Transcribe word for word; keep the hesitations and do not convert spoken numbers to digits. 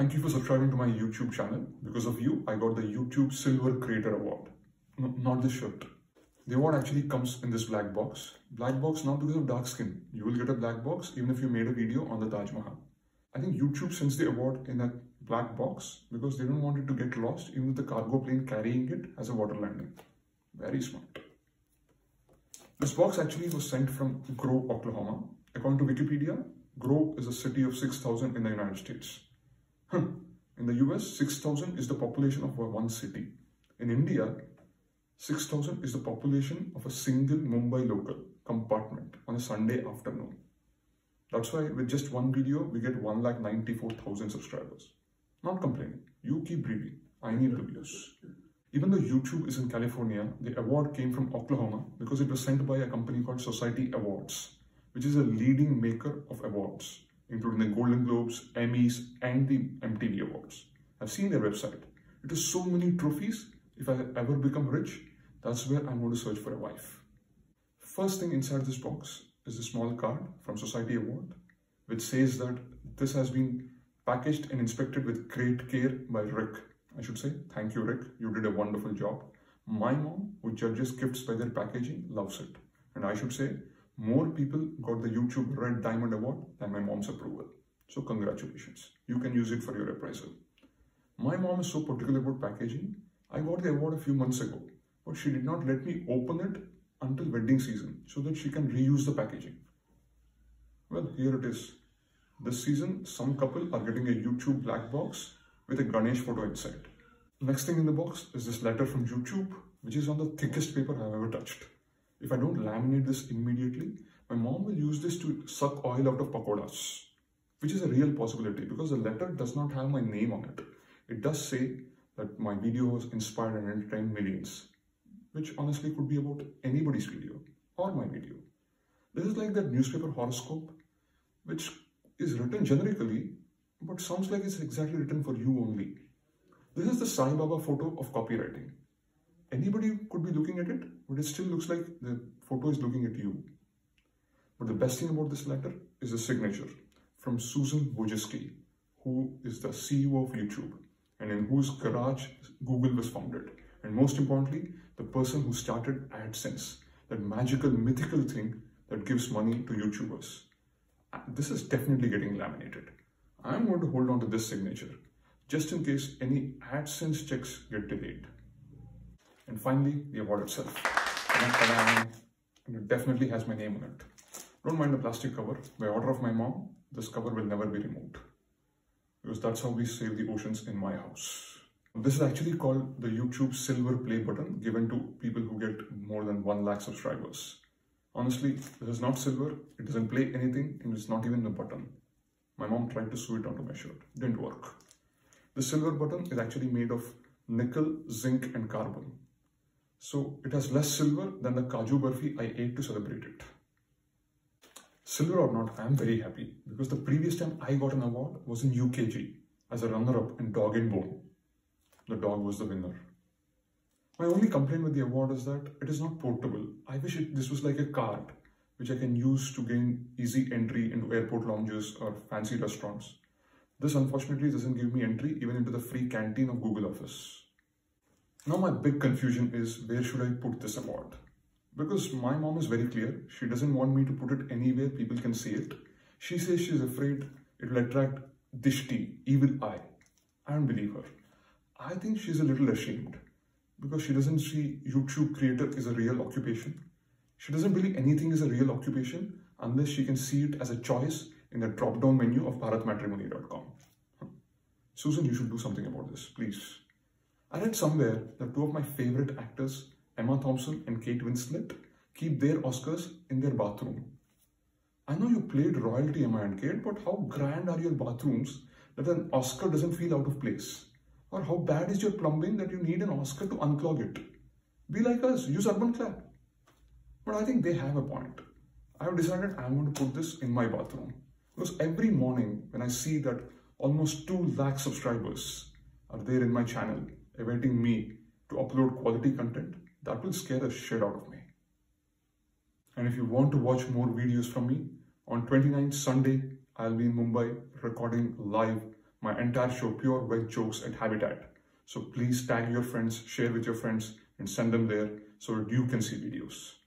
Thank you for subscribing to my YouTube channel. Because of you, I got the YouTube Silver Creator Award. No, not this shirt. The award actually comes in this black box. Black box not because of dark skin. You will get a black box even if you made a video on the Taj Mahal. I think YouTube sends the award in that black box because they don't want it to get lost even with the cargo plane carrying it as a water landing. Very smart. This box actually was sent from Grow, Oklahoma. According to Wikipedia, Grow is a city of six thousand in the United States. In the U S, six thousand is the population of one city. In India, six thousand is the population of a single Mumbai local compartment on a Sunday afternoon. That's why with just one video, we get one lakh ninety-four thousand subscribers. Not complaining. You keep breathing. I need the views. Even though YouTube is in California, the award came from Oklahoma because it was sent by a company called Society Awards, which is a leading maker of awards, including the Golden Globes, Emmys, and the M T V Awards. I've seen their website. It has so many trophies. If I ever become rich, that's where I'm going to search for a wife. First thing inside this box is a small card from Society Award, which says that this has been packaged and inspected with great care by Rick. I should say, thank you, Rick. You did a wonderful job. My mom, who judges gifts by their packaging, loves it. And I should say, more people got the YouTube Red Diamond Award than my mom's approval. So congratulations. You can use it for your appraisal. My mom is so particular about packaging. I got the award a few months ago, but she did not let me open it until wedding season so that she can reuse the packaging. Well, here it is. This season, some couple are getting a YouTube black box with a Ganesh photo inside. Next thing in the box is this letter from YouTube, which is on the thickest paper I've ever touched. If I don't laminate this immediately, my mom will use this to suck oil out of pakodas, which is a real possibility because the letter does not have my name on it. It does say that my video was inspired and entertained millions, which honestly could be about anybody's video or my video. This is like that newspaper horoscope, which is written generically, but sounds like it's exactly written for you only. This is the Sai Baba photo of copywriting. Anybody could be looking at it, but it still looks like the photo is looking at you. But the best thing about this letter is the signature from Susan Wojcicki, who is the C E O of YouTube and in whose garage Google was founded. And most importantly, the person who started AdSense, that magical, mythical thing that gives money to YouTubers. This is definitely getting laminated. I'm going to hold on to this signature just in case any AdSense checks get delayed. And finally, the award itself. And it definitely has my name on it. Don't mind the plastic cover. By order of my mom, this cover will never be removed. Because that's how we save the oceans in my house. This is actually called the YouTube Silver Play Button, given to people who get more than one lakh subscribers. Honestly, this is not silver. It doesn't play anything and it's not even a button. My mom tried to sew it onto my shirt. Didn't work. The silver button is actually made of nickel, zinc and carbon. So it has less silver than the Kaju Barfi I ate to celebrate it. Silver or not, I am very happy because the previous time I got an award was in U K G as a runner-up in Dog and Bone. The dog was the winner. My only complaint with the award is that it is not portable. I wish it, this was like a card which I can use to gain easy entry into airport lounges or fancy restaurants. This unfortunately doesn't give me entry even into the free canteen of Google Office. Now my big confusion is, where should I put this award? Because my mom is very clear, she doesn't want me to put it anywhere people can see it. She says she's afraid it'll attract Dishti, evil eye. I don't believe her. I think she's a little ashamed because she doesn't see YouTube creator as a real occupation. She doesn't believe anything is a real occupation unless she can see it as a choice in the drop-down menu of Bharat matrimony dot com. Susan, you should do something about this, please. I read somewhere that two of my favorite actors, Emma Thompson and Kate Winslet, keep their Oscars in their bathroom. I know you played royalty, Emma and Kate, but how grand are your bathrooms that an Oscar doesn't feel out of place? Or how bad is your plumbing that you need an Oscar to unclog it? Be like us, use Urban Clap. But I think they have a point. I have decided I'm going to put this in my bathroom. Because every morning when I see that almost two lakh subscribers are there in my channel, awaiting me to upload quality content, that will scare the shit out of me. And if you want to watch more videos from me, on the twenty-ninth Sunday, I'll be in Mumbai recording live my entire show, Pure Veg Jokes at Habitat. So please tag your friends, share with your friends, and send them there so that you can see videos.